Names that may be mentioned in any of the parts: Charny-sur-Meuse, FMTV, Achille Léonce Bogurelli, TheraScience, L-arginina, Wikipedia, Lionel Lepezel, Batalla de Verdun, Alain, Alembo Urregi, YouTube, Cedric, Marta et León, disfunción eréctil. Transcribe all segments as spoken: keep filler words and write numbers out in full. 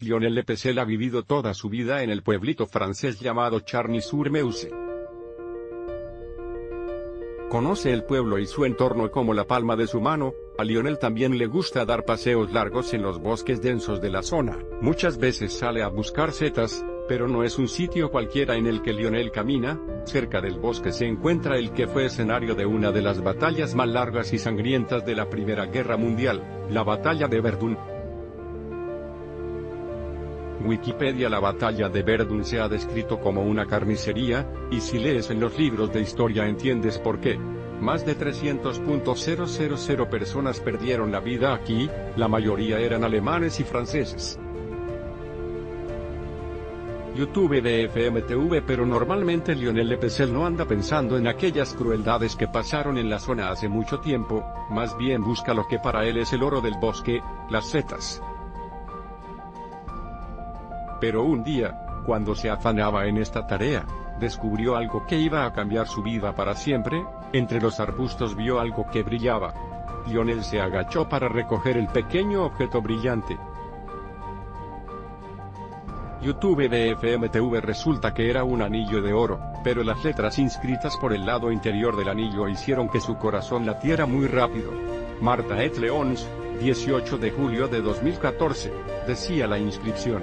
Lionel Lepezel ha vivido toda su vida en el pueblito francés llamado Charny-sur-Meuse. Conoce el pueblo y su entorno como la palma de su mano. A Lionel también le gusta dar paseos largos en los bosques densos de la zona. Muchas veces sale a buscar setas, pero no es un sitio cualquiera en el que Lionel camina. Cerca del bosque se encuentra el que fue escenario de una de las batallas más largas y sangrientas de la Primera Guerra Mundial, la Batalla de Verdun. Wikipedia. La batalla de Verdun se ha descrito como una carnicería, y si lees en los libros de historia entiendes por qué. Más de trescientas mil personas perdieron la vida aquí, la mayoría eran alemanes y franceses. YouTube de F M T V. Pero normalmente Lionel Lepezel no anda pensando en aquellas crueldades que pasaron en la zona hace mucho tiempo, más bien busca lo que para él es el oro del bosque, las setas. Pero un día, cuando se afanaba en esta tarea, descubrió algo que iba a cambiar su vida para siempre. Entre los arbustos vio algo que brillaba. Lionel se agachó para recoger el pequeño objeto brillante. YouTube de F M T V. Resulta que era un anillo de oro, pero las letras inscritas por el lado interior del anillo hicieron que su corazón latiera muy rápido. Marta et León, dieciocho de julio de dos mil catorce, decía la inscripción.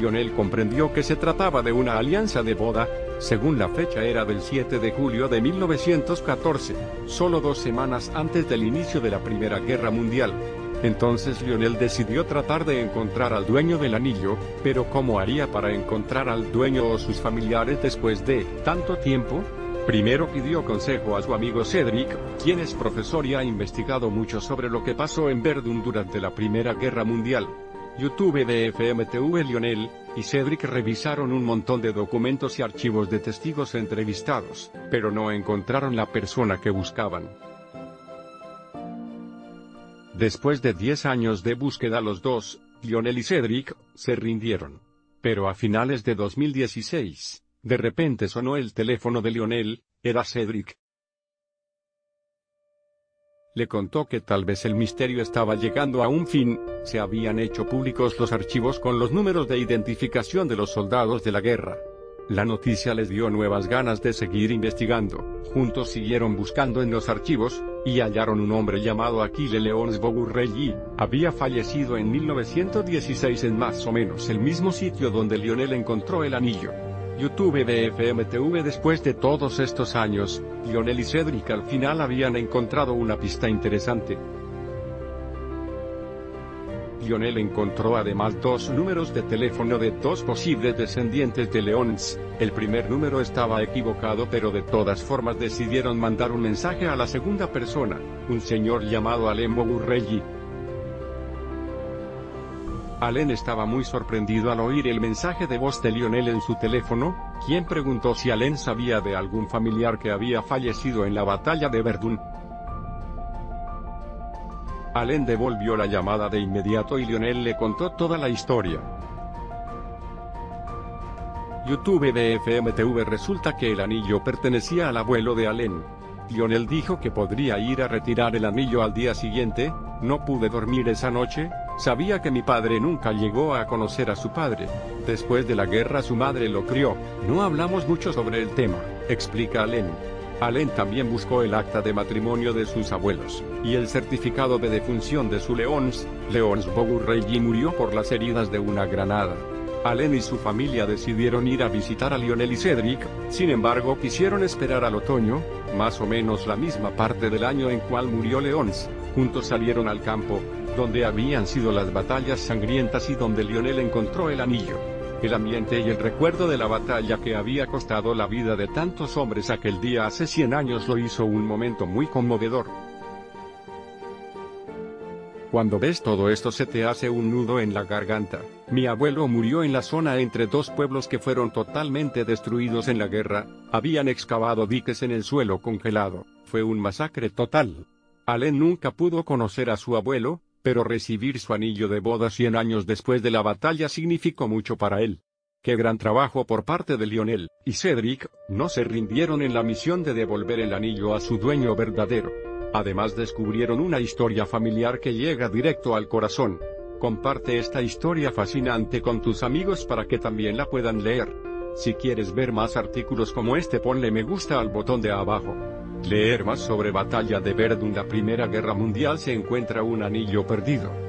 Lionel comprendió que se trataba de una alianza de boda. Según la fecha era del siete de julio de mil novecientos catorce, solo dos semanas antes del inicio de la Primera Guerra Mundial. Entonces Lionel decidió tratar de encontrar al dueño del anillo, pero ¿cómo haría para encontrar al dueño o sus familiares después de tanto tiempo? Primero pidió consejo a su amigo Cedric, quien es profesor y ha investigado mucho sobre lo que pasó en Verdun durante la Primera Guerra Mundial. YouTube de F M T V. Lionel y Cedric revisaron un montón de documentos y archivos de testigos entrevistados, pero no encontraron la persona que buscaban. Después de diez años de búsqueda, los dos, Lionel y Cedric, se rindieron. Pero a finales de dos mil dieciséis, de repente sonó el teléfono de Lionel. Era Cedric. Le contó que tal vez el misterio estaba llegando a un fin. Se habían hecho públicos los archivos con los números de identificación de los soldados de la guerra. La noticia les dio nuevas ganas de seguir investigando. Juntos siguieron buscando en los archivos, y hallaron un hombre llamado Achille Léonce Bogurelli. Había fallecido en mil novecientos dieciséis en más o menos el mismo sitio donde Lionel encontró el anillo. YouTube de F M T V. Después de todos estos años, Lionel y Cedric al final habían encontrado una pista interesante. Lionel encontró además dos números de teléfono de dos posibles descendientes de Leónz. El primer número estaba equivocado, pero de todas formas decidieron mandar un mensaje a la segunda persona, un señor llamado Alembo Urregi. Alain estaba muy sorprendido al oír el mensaje de voz de Lionel en su teléfono, quien preguntó si Alain sabía de algún familiar que había fallecido en la batalla de Verdun. Alain devolvió la llamada de inmediato y Lionel le contó toda la historia. YouTube de F M T V. Resulta que el anillo pertenecía al abuelo de Alain. Lionel dijo que podría ir a retirar el anillo al día siguiente. No pude dormir esa noche. Sabía que mi padre nunca llegó a conocer a su padre. Después de la guerra su madre lo crió. No hablamos mucho sobre el tema, explica Alain. Alain también buscó el acta de matrimonio de sus abuelos, y el certificado de defunción de su Leónz. Leónz Bogurelli murió por las heridas de una granada. Alain y su familia decidieron ir a visitar a Lionel y Cedric. Sin embargo, quisieron esperar al otoño, más o menos la misma parte del año en cual murió Leónz. Juntos salieron al campo, donde habían sido las batallas sangrientas y donde Lionel encontró el anillo. El ambiente y el recuerdo de la batalla que había costado la vida de tantos hombres aquel día hace cien años lo hizo un momento muy conmovedor. Cuando ves todo esto se te hace un nudo en la garganta. Mi abuelo murió en la zona entre dos pueblos que fueron totalmente destruidos en la guerra. Habían excavado diques en el suelo congelado. Fue un masacre total. Alain nunca pudo conocer a su abuelo, pero recibir su anillo de boda cien años después de la batalla significó mucho para él. Qué gran trabajo por parte de Lionel y Cedric. No se rindieron en la misión de devolver el anillo a su dueño verdadero. Además descubrieron una historia familiar que llega directo al corazón. Comparte esta historia fascinante con tus amigos para que también la puedan leer. Si quieres ver más artículos como este, ponle me gusta al botón de abajo. Leer más sobre Batalla de Verdun. La Primera Guerra Mundial se encuentra un anillo perdido.